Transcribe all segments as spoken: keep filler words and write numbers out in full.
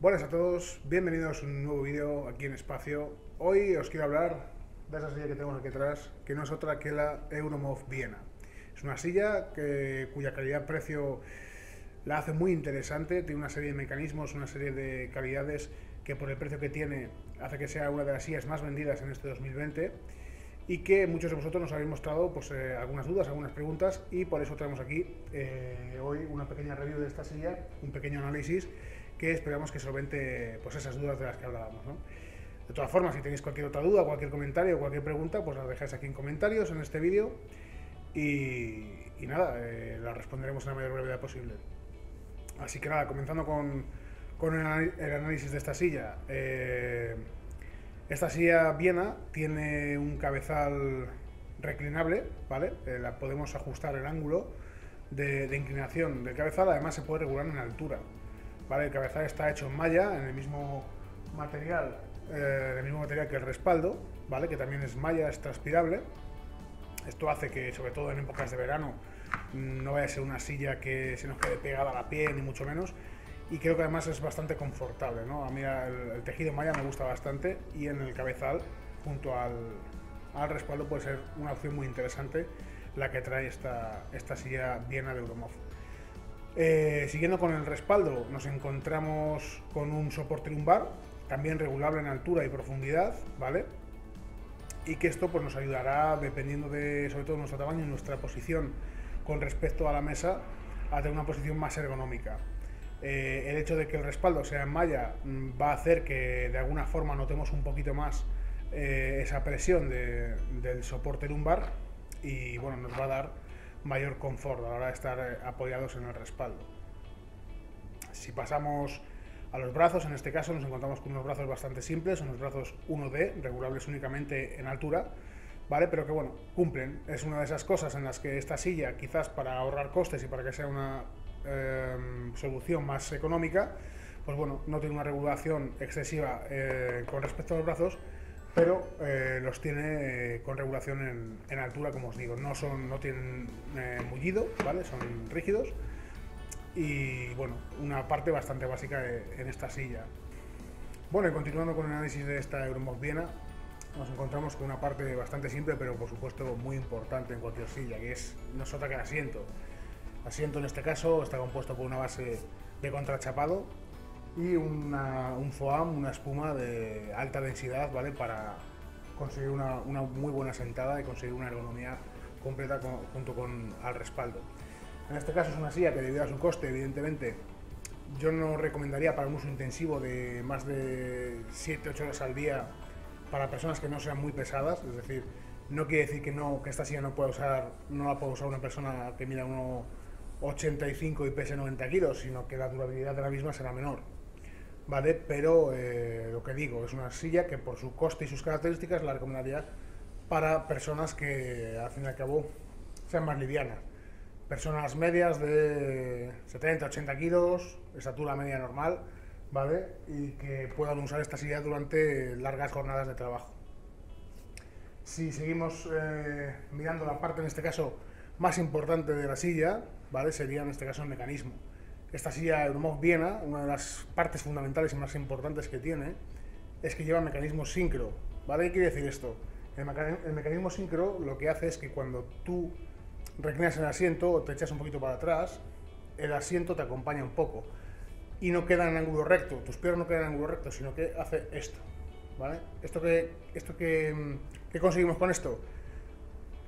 Buenas a todos, bienvenidos a un nuevo vídeo aquí en Espacio. Hoy os quiero hablar de esa silla que tenemos aquí atrás, que no es otra que la Euromof Viena. Es una silla que, cuya calidad-precio la hace muy interesante, tiene una serie de mecanismos, una serie de calidades que por el precio que tiene hace que sea una de las sillas más vendidas en este dos mil veinte y que muchos de vosotros nos habéis mostrado pues, eh, algunas dudas, algunas preguntas, y por eso traemos aquí eh, hoy una pequeña review de esta silla, un pequeño análisis que esperamos que solvente pues, esas dudas de las que hablábamos, ¿no? De todas formas, si tenéis cualquier otra duda, cualquier comentario, cualquier pregunta, pues la dejáis aquí en comentarios en este vídeo y, y nada, eh, la responderemos en la mayor brevedad posible. Así que nada, comenzando con, con el, el análisis de esta silla. Eh, esta silla Viena tiene un cabezal reclinable, ¿vale? Eh, la podemos ajustar el ángulo de, de inclinación del cabezal, además se puede regular en altura. Vale, el cabezal está hecho en malla, en el mismo material, eh, el mismo material que el respaldo, ¿vale? Que también es malla, es transpirable. Esto hace que, sobre todo en épocas de verano, no vaya a ser una silla que se nos quede pegada a la piel, ni mucho menos. Y creo que además es bastante confortable, ¿no? A mí el, el tejido malla me gusta bastante y en el cabezal, junto al, al respaldo, puede ser una opción muy interesante la que trae esta, esta silla Viena de Euromof. Eh, siguiendo con el respaldo, nos encontramos con un soporte lumbar, también regulable en altura y profundidad, ¿vale? Y que esto pues, nos ayudará, dependiendo de, sobre todo, nuestro tamaño y nuestra posición con respecto a la mesa, a tener una posición más ergonómica. Eh, el hecho de que el respaldo sea en malla va a hacer que, de alguna forma, notemos un poquito más eh, esa presión de, del soporte lumbar y, bueno, nos va a dar mayor confort a la hora de estar apoyados en el respaldo. Si pasamos a los brazos, en este caso nos encontramos con unos brazos bastante simples, unos brazos uno D, regulables únicamente en altura, ¿vale? Pero que bueno, cumplen. Es una de esas cosas en las que esta silla, quizás para ahorrar costes y para que sea una eh, solución más económica, pues bueno, no tiene una regulación excesiva eh, con respecto a los brazos, pero eh, los tiene eh, con regulación en, en altura, como os digo. No son, no tienen eh, mullido, ¿vale? Son rígidos y, bueno, una parte bastante básica de, en esta silla. Bueno, y continuando con el análisis de esta Euromof Viena, nos encontramos con una parte bastante simple, pero por supuesto muy importante en cualquier silla, que es no es otra que el asiento. El asiento en este caso está compuesto por una base de contrachapado y una, un foam, una espuma de alta densidad, ¿vale? Para conseguir una, una muy buena sentada y conseguir una ergonomía completa con, junto con al respaldo. En este caso es una silla que, debido a su coste, evidentemente, yo no recomendaría para un uso intensivo de más de siete u ocho horas al día para personas que no sean muy pesadas. Es decir, no quiere decir que, no, que esta silla no, pueda usar, no la pueda usar una persona que mida uno ochenta y cinco y pese noventa kilos, sino que la durabilidad de la misma será menor. Vale, pero eh, lo que digo, es una silla que por su coste y sus características la recomendaría para personas que al fin y al cabo sean más livianas. Personas medias de setenta a ochenta kilos, estatura media normal, ¿vale? Y que puedan usar esta silla durante largas jornadas de trabajo. Si seguimos eh, mirando la parte, en este caso, más importante de la silla, ¿vale? Sería en este caso el mecanismo. Esta silla Euromof Viena, una de las partes fundamentales y más importantes que tiene, es que lleva mecanismo sincro, ¿vale? ¿Qué quiere decir esto? El, meca el mecanismo sincro lo que hace es que cuando tú reclinas en el asiento o te echas un poquito para atrás, el asiento te acompaña un poco y no queda en ángulo recto, tus piernas no quedan en ángulo recto, sino que hace esto, ¿vale? ¿Esto que, esto que, que conseguimos con esto?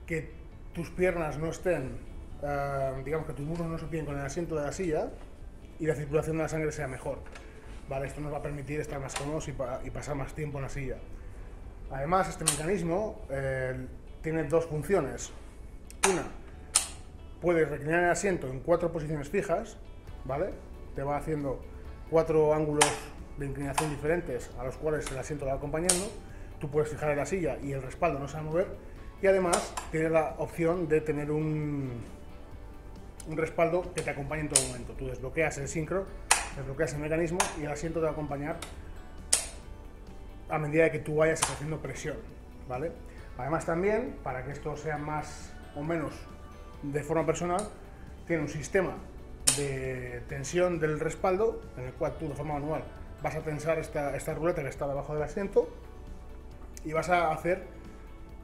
Que tus piernas no estén, eh, digamos que tus muslos no se piden con el asiento de la silla, y la circulación de la sangre sea mejor, ¿vale? Esto nos va a permitir estar más cómodos y, pa y pasar más tiempo en la silla. Además, este mecanismo eh, tiene dos funciones. Una, puedes reclinar el asiento en cuatro posiciones fijas, ¿vale? Te va haciendo cuatro ángulos de inclinación diferentes a los cuales el asiento va acompañando. Tú puedes fijar en la silla y el respaldo no se va a mover. Y además, tiene la opción de tener un... un respaldo que te acompañe en todo momento. Tú desbloqueas el sincro, desbloqueas el mecanismo y el asiento te va a acompañar a medida de que tú vayas haciendo presión, ¿vale? Además también, para que esto sea más o menos de forma personal, tiene un sistema de tensión del respaldo en el cual tú de forma manual vas a tensar esta, esta ruleta que está debajo del asiento y vas a hacer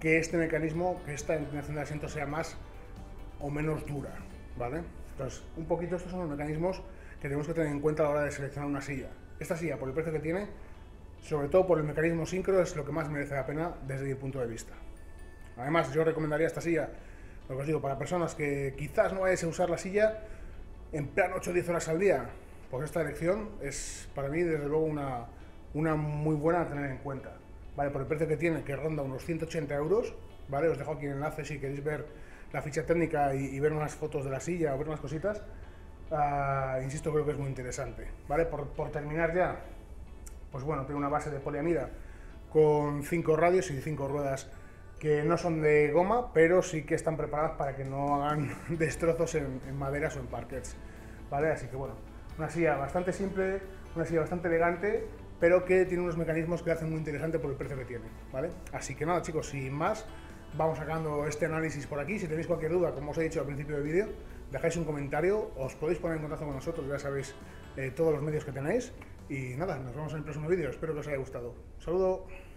que este mecanismo, que esta inclinación del asiento sea más o menos dura, ¿vale? Entonces, un poquito estos son los mecanismos que tenemos que tener en cuenta a la hora de seleccionar una silla. Esta silla, por el precio que tiene, sobre todo por el mecanismo sincro, es lo que más merece la pena desde mi punto de vista. Además, yo recomendaría esta silla, lo que os digo, para personas que quizás no vayáis a usar la silla en plan ocho o diez horas al día, pues esta elección es para mí desde luego una, una muy buena a tener en cuenta. Vale, por el precio que tiene, que ronda unos ciento ochenta euros, ¿vale? Os dejo aquí el enlace si queréis ver la ficha técnica y, y ver unas fotos de la silla o ver unas cositas. Uh, insisto, creo que es muy interesante, ¿vale? Por, por terminar ya, pues bueno, tiene una base de poliamida con cinco radios y cinco ruedas que no son de goma, pero sí que están preparadas para que no hagan destrozos en, en maderas o en parquets, ¿vale? Así que bueno, una silla bastante simple, una silla bastante elegante, pero que tiene unos mecanismos que la hacen muy interesante por el precio que tiene, ¿vale? Así que nada, chicos, sin más, vamos sacando este análisis por aquí. Si tenéis cualquier duda, como os he dicho al principio del vídeo, dejáis un comentario, os podéis poner en contacto con nosotros, ya sabéis eh, todos los medios que tenéis, y nada, nos vemos en el próximo vídeo, espero que os haya gustado. Un saludo.